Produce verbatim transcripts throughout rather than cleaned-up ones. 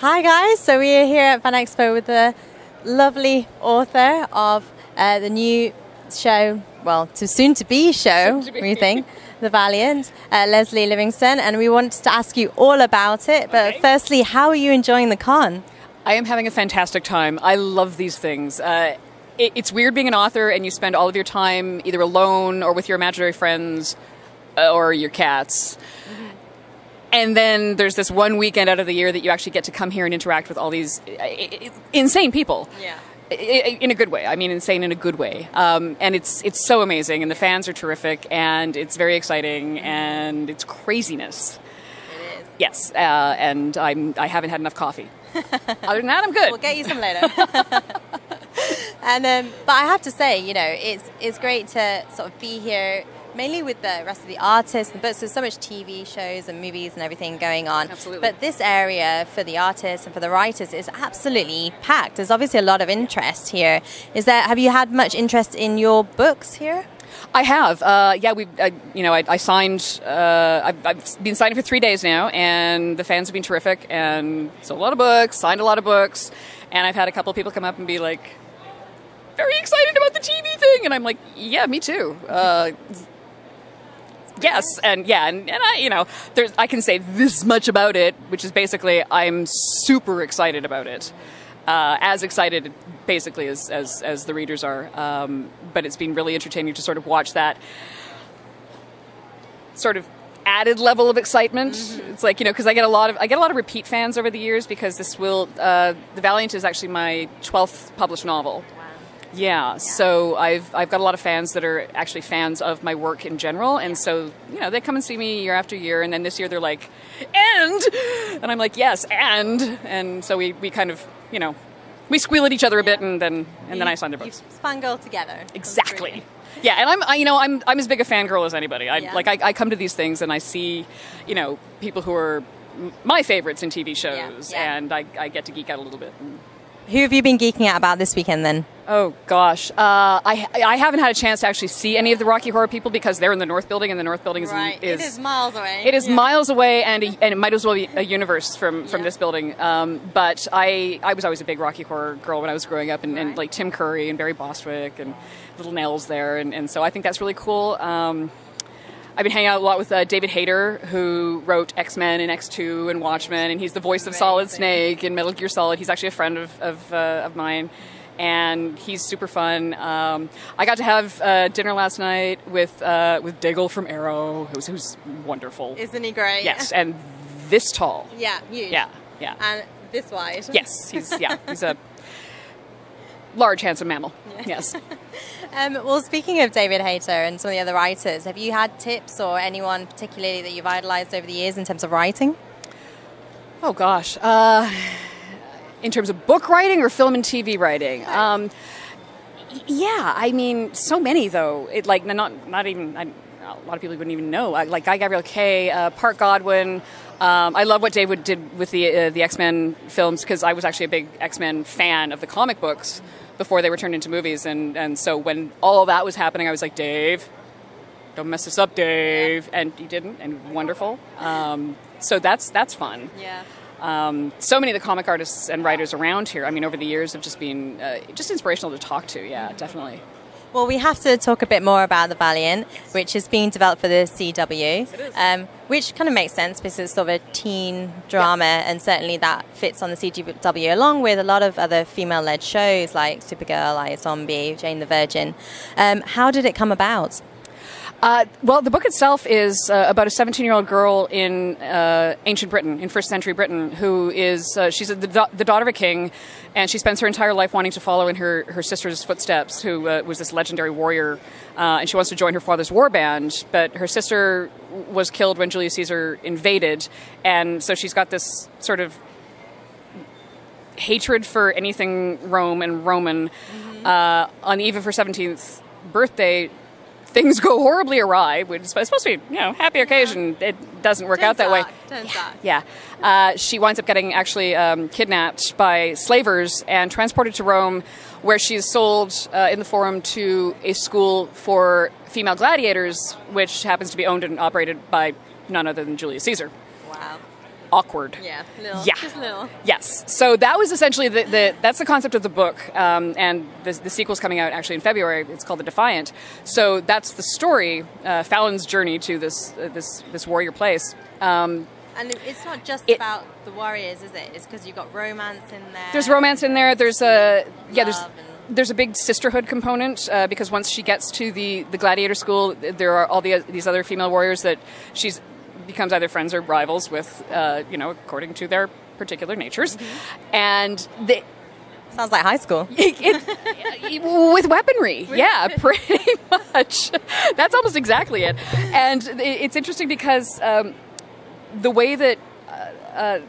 Hi guys, so we are here at Fan Expo with the lovely author of uh, the new show, well, to soon to be show, to be. we think, The Valiant, uh, Lesley Livingston, and we wanted to ask you all about it, but okay. Firstly, how are you enjoying the con? I am having a fantastic time. I love these things. Uh, it, it's weird being an author and you spend all of your time either alone or with your imaginary friends uh, or your cats. And then there's this one weekend out of the year that you actually get to come here and interact with all these insane people. Yeah. In a good way. I mean, insane in a good way. Um, and it's it's so amazing, and the fans are terrific, and it's very exciting, and it's craziness. It is. Yes. Uh, and I'm I haven't had enough coffee. Other than that, I'm good. We'll get you some later. and um, but I have to say, you know, it's it's great to sort of be here. Mainly with the rest of the artists, but there's so much T V shows and movies and everything going on. Absolutely. But this area for the artists and for the writers is absolutely packed. There's obviously a lot of interest here. Is there? Have you had much interest in your books here? I have. Uh, yeah, we. You know, I, I signed. Uh, I've, I've been signing for three days now, and the fans have been terrific. And so a lot of books, signed a lot of books, and I've had a couple of people come up and be like, "Very excited about the T V thing," and I'm like, "Yeah, me too." Uh, Yes, and yeah, and, and I, you know, there's, I can say this much about it, which is basically I'm super excited about it, uh, as excited basically as, as, as the readers are, um, but it's been really entertaining to sort of watch that sort of added level of excitement. Mm-hmm. It's like, you know, because I get a lot of, I get a lot of repeat fans over the years because this will, uh, The Valiant is actually my twelfth published novel. Yeah, yeah, so I've, I've got a lot of fans that are actually fans of my work in general, and so, you know, they come and see me year after year, and then this year they're like, and, and I'm like, yes, and, and so we, we kind of, you know, we squeal at each other a yeah. bit, and then, and you, then I sign their books. You fangirl together. Exactly. Yeah, and I'm, I, you know, I'm, I'm as big a fangirl as anybody. I, yeah. Like, I, I come to these things, and I see, you know, people who are my favorites in T V shows, yeah. Yeah. and I, I get to geek out a little bit. And, who have you been geeking out about this weekend then? Oh gosh, uh, I I haven't had a chance to actually see any of the Rocky Horror people because they're in the North Building, and the North Building is right. is, it is miles away. It is yeah. miles away, and a, and it might as well be a universe from, from yeah. this building. Um, but I I was always a big Rocky Horror girl when I was growing up, and, right. and like Tim Curry and Barry Bostwick and Little Nell's there, and, and so I think that's really cool. Um, I've been hanging out a lot with uh, David Hayter, who wrote X Men and X two and Watchmen, and he's the voice of Solid Snake and Metal Gear Solid. He's actually a friend of of, uh, of mine, and he's super fun. Um, I got to have uh, dinner last night with uh, with Diggle from Arrow, who's, who's wonderful. Isn't he great? Yes, and this tall. Yeah, huge. Yeah, yeah. And this wide. Yes, he's yeah, he's a large, handsome mammal. Yeah. Yes. Um, well, speaking of David Hayter and some of the other writers, have you had tips or anyone particularly that you've idolized over the years in terms of writing? Oh, gosh. Uh, in terms of book writing or film and T V writing? Nice. Um, yeah, I mean, so many, though. It, like, not, not even, I, a lot of people wouldn't even know. I, like Guy Gabriel Kaye, uh, Park Godwin. Um, I love what David did with the, uh, the X Men films because I was actually a big X Men fan of the comic books before they were turned into movies, and, and so when all that was happening, I was like, Dave, don't mess this up, Dave, yeah. and he didn't, and wonderful. Um, so that's that's fun. Yeah. Um, so many of the comic artists and writers around here, I mean, over the years have just been uh, just inspirational to talk to. Yeah, mm-hmm. definitely. Well, we have to talk a bit more about The Valiant, yes. which is being developed for the C W, yes, it is. Um, which kind of makes sense because it's sort of a teen drama, yeah. and certainly that fits on the C W along with a lot of other female-led shows like Supergirl, iZombie, Jane the Virgin. Um, how did it come about? Uh, well, the book itself is uh, about a seventeen-year-old girl in uh, ancient Britain, in first-century Britain, who is uh, she's the, the daughter of a king, and she spends her entire life wanting to follow in her, her sister's footsteps, who uh, was this legendary warrior, uh, and she wants to join her father's war band, but her sister was killed when Julius Caesar invaded, and so she's got this sort of hatred for anything Rome and Roman. Mm-hmm. uh, on the eve of her seventeenth birthday, things go horribly awry. It's supposed to be, you know, happy occasion. Yeah. It doesn't work Turns out that out. way. Turns yeah. Out. yeah. Uh, she winds up getting actually um, kidnapped by slavers and transported to Rome, where she is sold uh, in the Forum to a school for female gladiators, which happens to be owned and operated by none other than Julius Caesar. Wow. awkward. Yeah. Nil. Yeah. Just nil. Yes. So that was essentially the, the that's the concept of the book, um, and the, the sequel's coming out actually in February. It's called The Defiant. So that's the story, uh, Fallon's journey to this uh, this this warrior place. Um, And it's not just it, about the warriors, is it? It's because you've got romance in there. There's romance in there. There's a yeah. There's and... there's a big sisterhood component uh, because once she gets to the the gladiator school, there are all the, uh, these other female warriors that she's becomes either friends or rivals with, uh, you know, according to their particular natures, mm-hmm. and they. Sounds like high school. It, it, with weaponry. Yeah, pretty much. That's almost exactly it. And it's interesting because um, the way that uh, uh,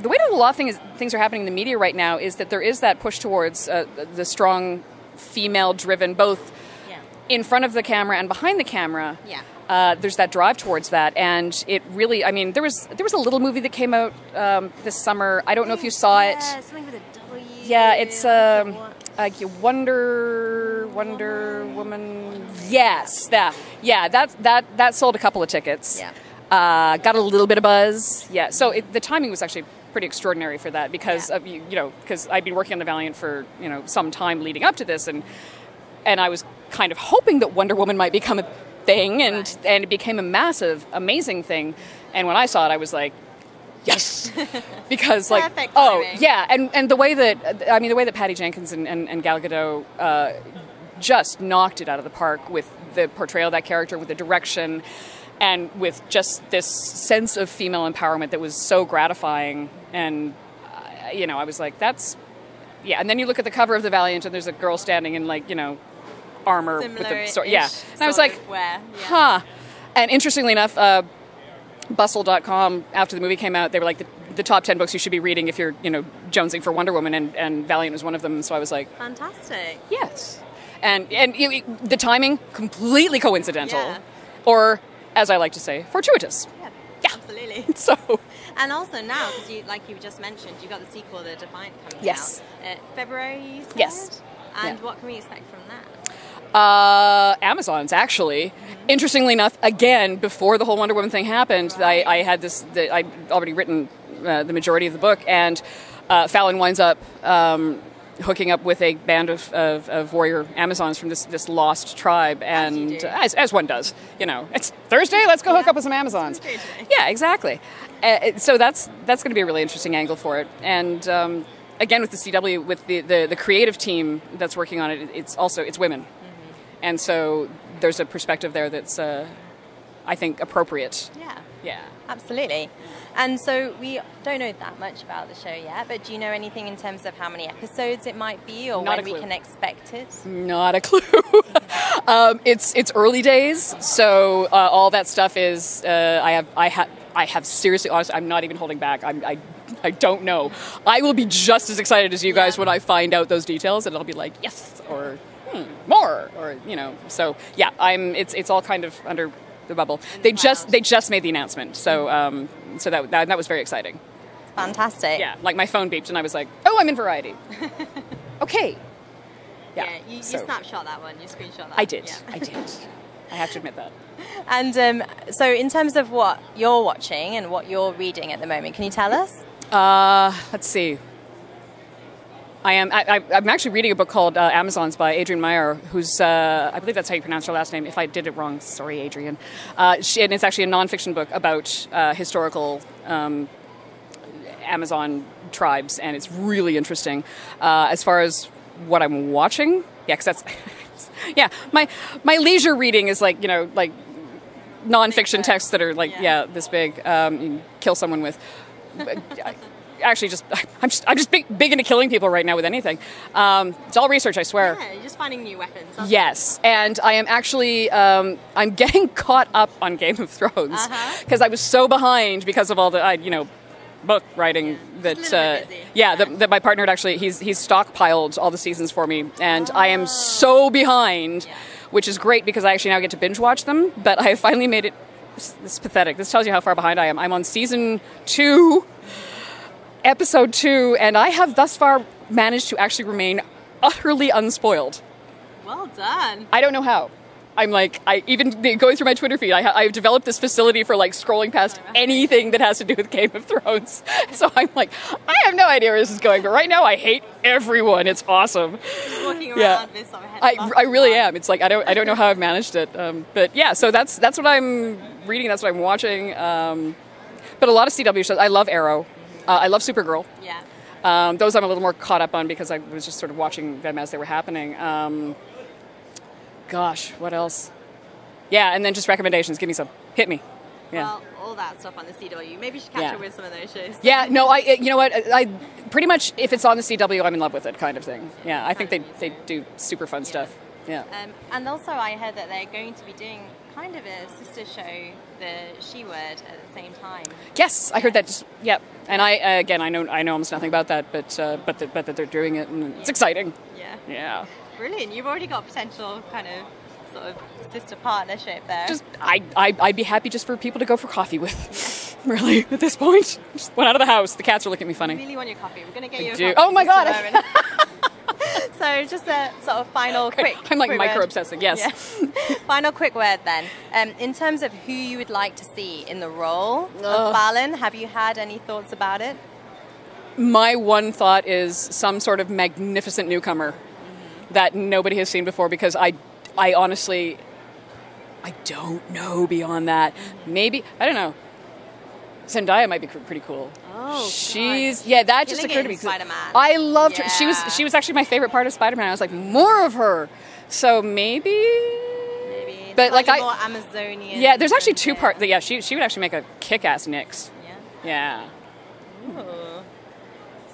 the way that a lot of things, things are happening in the media right now is that there is that push towards uh, the strong female-driven, both yeah. in front of the camera and behind the camera. Yeah. Uh, there's that drive towards that, and it really, I mean, there was there was a little movie that came out um, this summer. I don't know if you saw it. Yeah, something with a W. Yeah, it's um, like Wonder Wonder Woman. Yes, that yeah that that that sold a couple of tickets. Yeah. Uh, got a little bit of buzz. Yeah. So it, the timing was actually pretty extraordinary for that because yeah. of, you, you know, because I'd been working on The Valiant for, you know, some time leading up to this, and and I was kind of hoping that Wonder Woman might become a thing, and right. and it became a massive, amazing thing. And when I saw it, I was like, yes, because like, perfect oh timing. yeah, and and the way that I mean, the way that Patty Jenkins and, and, and Gal Gadot uh, just knocked it out of the park with the portrayal of that character, with the direction. And with just this sense of female empowerment that was so gratifying. And, uh, you know, I was like, that's... Yeah, and then you look at the cover of The Valiant and there's a girl standing in, like, you know, armor with the sword. Yeah. And I was like, yeah. huh. And interestingly enough, uh, Bustle dot com, after the movie came out, they were like, the, the top ten books you should be reading if you're, you know, jonesing for Wonder Woman. And, and Valiant was one of them. And so I was like... Fantastic. Yes. And, and you, the timing, completely coincidental. Yeah. Or... as I like to say, fortuitous. Yeah, yeah. Absolutely. So, and also now, because you, like you just mentioned, you got the sequel, The Defiant, coming yes. out uh, February. You said? Yes. And yeah. what can we expect from that? Uh, Amazon's actually. Mm-hmm. Interestingly enough, again, before the whole Wonder Woman thing happened, right. I, I had this. The, I'd already written uh, the majority of the book, and uh, Fallon winds up. Um, hooking up with a band of, of, of warrior Amazons from this, this lost tribe, and as, uh, as, as one does, you know, it's Thursday, let's go yeah. hook up with some Amazons. Yeah, exactly. Uh, it, so that's that's going to be a really interesting angle for it. And um, again, with the C W, with the, the, the creative team that's working on it, it's also, it's women. Mm-hmm. And so there's a perspective there that's, uh, I think, appropriate. Yeah. Yeah. Absolutely. And so we don't know that much about the show yet, but do you know anything in terms of how many episodes it might be or when we can expect it? Not a clue. um, it's it's early days, so uh, all that stuff is uh, I have I have I have seriously honestly I'm not even holding back. I'm, I I don't know. I will be just as excited as you guys yeah. when I find out those details, and I'll be like yes or hmm, more or you know. So yeah, I'm it's it's all kind of under. The bubble. They wow. just they just made the announcement, so um, so that, that that was very exciting. Fantastic. Yeah, like my phone beeped, and I was like, "Oh, I'm in Variety." Okay. Yeah. yeah you, so. you snapshot that one. You screenshot that. I did. Yeah. I did. I have to admit that. And um, so, in terms of what you're watching and what you're reading at the moment, can you tell us? Uh, let's see. I am. I, I'm actually reading a book called uh, Amazons by Adrian Meyer, who's uh, I believe that's how you pronounce her last name. If I did it wrong, sorry, Adrian. Uh, she, and it's actually a nonfiction book about uh, historical um, Amazon tribes, and it's really interesting. Uh, as far as what I'm watching, yeah, because that's yeah. My my leisure reading is like you know like nonfiction texts that are like yeah, yeah this big. Um, you can kill someone with. Actually, just I'm just I'm just big, big into killing people right now with anything. Um, it's all research, I swear. Yeah, you're just finding new weapons. Yes, you? and I am actually um, I'm getting caught up on Game of Thrones because uh-huh. I was so behind because of all the I, you know book writing yeah. that uh, yeah, yeah. That, that my partner had actually he's he's stockpiled all the seasons for me, and oh. I am so behind, yeah. which is great because I actually now get to binge watch them. But I finally made it. This, this is pathetic. This tells you how far behind I am. I'm on season two. Episode two, and I have thus far managed to actually remain utterly unspoiled. Well done. I don't know how. I'm like, I even going through my Twitter feed, I, I've developed this facility for like scrolling past anything that has to do with Game of Thrones. So I'm like, I have no idea where this is going, but right now I hate everyone. It's awesome. Just walking around yeah. with some head I, I really am. It's like I don't I don't know how I've managed it. Um, but yeah, so that's that's what I'm reading. That's what I'm watching. Um, but a lot of C W shows. I love Arrow. Uh, I love Supergirl. Yeah. Um, those I'm a little more caught up on because I was just sort of watching them as they were happening. Um, gosh, what else? Yeah, and then just recommendations. Give me some. Hit me. Yeah. Well, all that stuff on the C W. Maybe you should catch yeah. up with some of those shows. Yeah, no, I. you know what? I, I pretty much, if it's on the C W, I'm in love with it kind of thing. Yeah, I think they, they do super fun yeah. stuff. Yeah. Um, and also I heard that they're going to be doing kind of a sister show, the She Word, at the same time. Yes, I heard that. Just, yeah, and I uh, again, I know I know almost nothing about that, but uh, but the, but that they're doing it, and yeah. it's exciting. Yeah, yeah, brilliant. You've already got potential kind of sort of sister partnership there. Just I, I I'd be happy just for people to go for coffee with. Yeah. Really, at this point, just went out of the house. The cats are looking at me funny. I really want your coffee. We're gonna get I you. A do. Coffee oh my god. So just a sort of final quick. I'm like micro-obsessing, yes. Yeah. Final quick word then. Um, in terms of who you would like to see in the role Ugh. of Valen, have you had any thoughts about it? My one thought is some sort of magnificent newcomer mm-hmm. that nobody has seen before, because I, I honestly, I don't know beyond that. Maybe, I don't know. Zendaya might be pretty cool. Oh, she's God. yeah. That just occurred to me. Spider-Man. I loved yeah. her. She was she was actually my favorite part of Spider-Man. I was like, more of her. So maybe. Maybe. But like I. More Amazonian. Yeah, there's actually two parts. Yeah, she she would actually make a kick-ass Nyx. Yeah. Yeah. Ooh.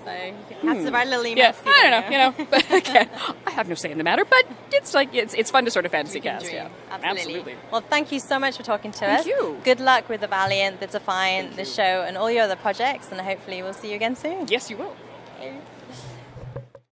So you can have to write a little email. Yeah. I don't know. You know. But again, I have no say in the matter. But it's like it's it's fun to sort of fantasy cast. Yeah. Absolutely. Absolutely. Well, thank you so much for talking to thank us. Thank you. Good luck with The Valiant, The Defiant, thank the you. show, and all your other projects. And hopefully, we'll see you again soon. Yes, you will. Thank you.